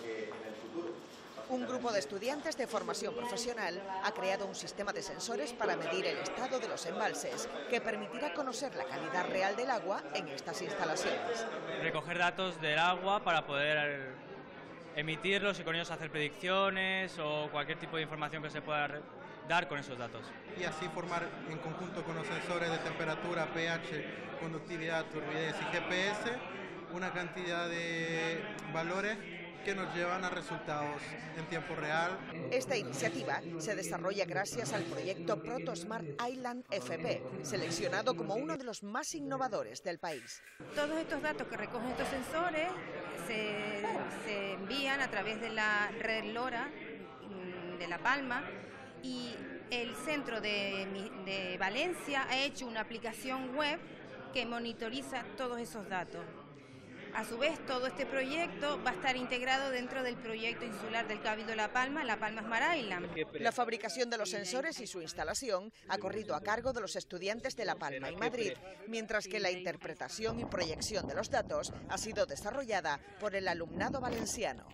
que en el futuro. Un grupo de estudiantes de formación profesional ha creado un sistema de sensores para medir el estado de los embalses, que permitirá conocer la calidad real del agua en estas instalaciones. Recoger datos del agua para poder emitirlos y con ellos hacer predicciones o cualquier tipo de información que se pueda dar con esos datos. Y así formar en conjunto con los sensores de temperatura, pH, conductividad, turbidez y GPS una cantidad de valores que nos llevan a resultados en tiempo real. Esta iniciativa se desarrolla gracias al proyecto ProtoSmart Island FP, seleccionado como uno de los más innovadores del país. Todos estos datos que recogen estos sensores se envían a través de la red LoRa de La Palma, y el centro de Valencia ha hecho una aplicación web que monitoriza todos esos datos. A su vez, todo este proyecto va a estar integrado dentro del proyecto insular del Cabildo de La Palma, La Palma Smart Island. La fabricación de los sensores y su instalación ha corrido a cargo de los estudiantes de La Palma y Madrid, mientras que la interpretación y proyección de los datos ha sido desarrollada por el alumnado valenciano.